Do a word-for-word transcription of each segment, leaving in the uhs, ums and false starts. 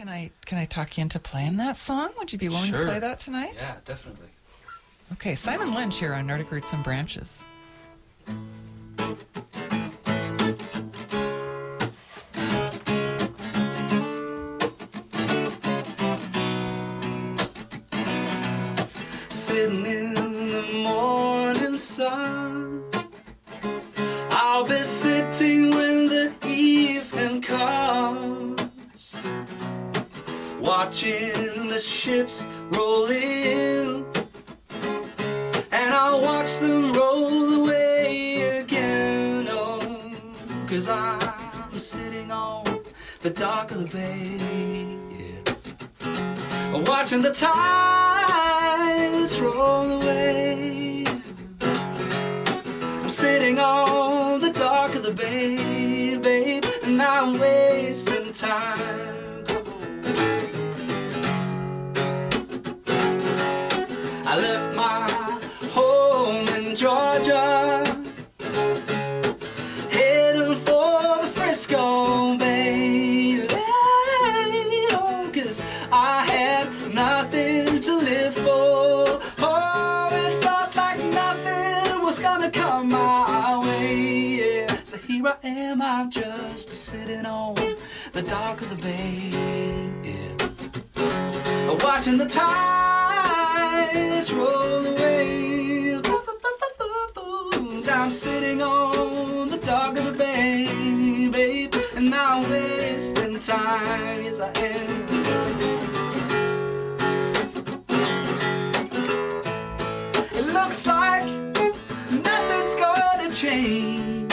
Can I can I talk you into playing that song? Would you be willing sure. to play that tonight? Yeah, definitely. Okay, Simon Lynge here on Nordic Roots and Branches. Sitting in the morning sun, I'll be sitting when the evening comes, watching the ships roll in, and I'll watch them roll away again. Oh, 'cause I'm sitting on the dock of the bay, yeah. Watching the tides roll away. I'm sitting on the dock of the bay, babe, and I'm wasting time. I left my home in Georgia, heading for the Frisco Bay, oh, 'cause I had nothing to live for. Oh, it felt like nothing was gonna come my way, yeah. So here I am, I'm just sitting on the dock of the bay, yeah. Watching the tide roll away. I'm sitting on the dock of the bay, babe, and I'm wasting time, yes I am. It looks like nothing's gonna change,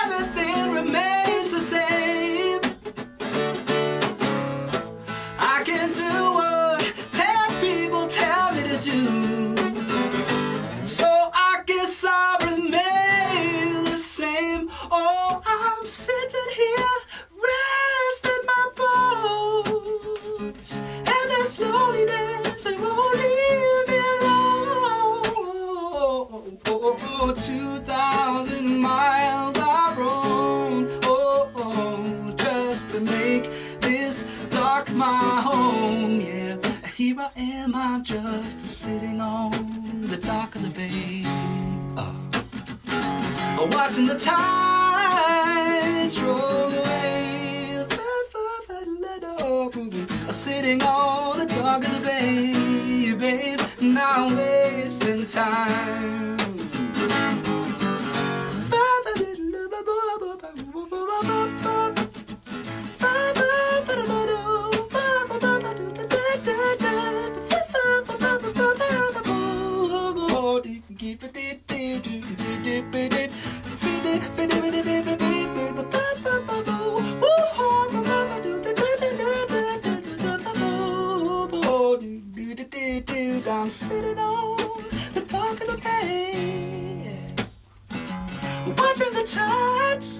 everything remains the same. I can do what do. So I guess I remain the same. Oh, I'm sitting here, resting my bones, and this loneliness it won't leave me alone. Oh, oh, two thousand miles I've roamed, oh, oh, just to make this dock my home, yeah. Here I am, I'm just sitting on the dock of the bay, oh, watching the tides roll away. Sitting on the dock of the bay, babe, and I'm wasting time. I'm sitting on the dock of the bay, watching the tides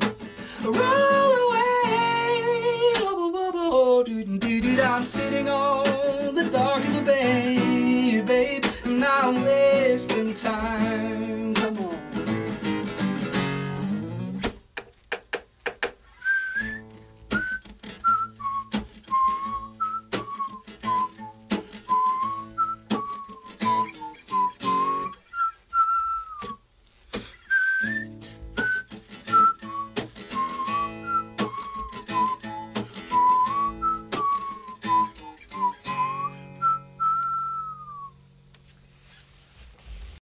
roll away. I'm sitting on